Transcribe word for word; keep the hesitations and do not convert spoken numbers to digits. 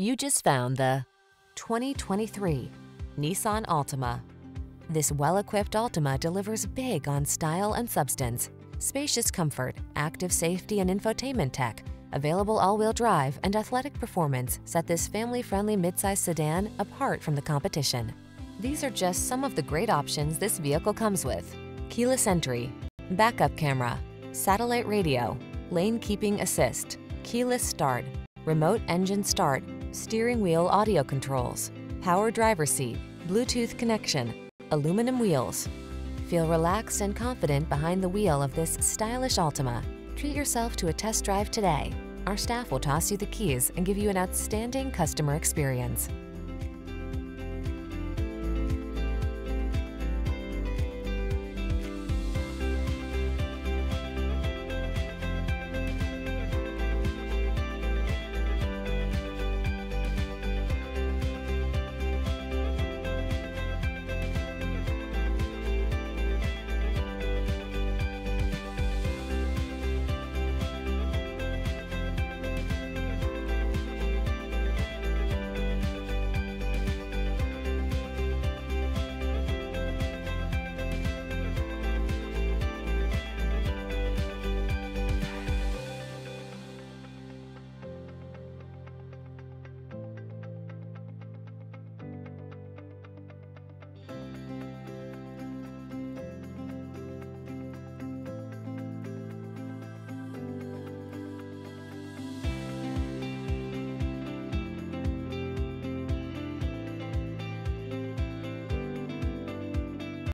You just found the twenty twenty-three Nissan Altima. This well-equipped Altima delivers big on style and substance. Spacious comfort, active safety and infotainment tech, available all-wheel drive and athletic performance set this family-friendly midsize sedan apart from the competition. These are just some of the great options this vehicle comes with: keyless entry, backup camera, satellite radio, lane keeping assist, keyless start, remote engine start, steering wheel audio controls, power driver's seat, Bluetooth connection, aluminum wheels. Feel relaxed and confident behind the wheel of this stylish Altima. Treat yourself to a test drive today. Our staff will toss you the keys and give you an outstanding customer experience.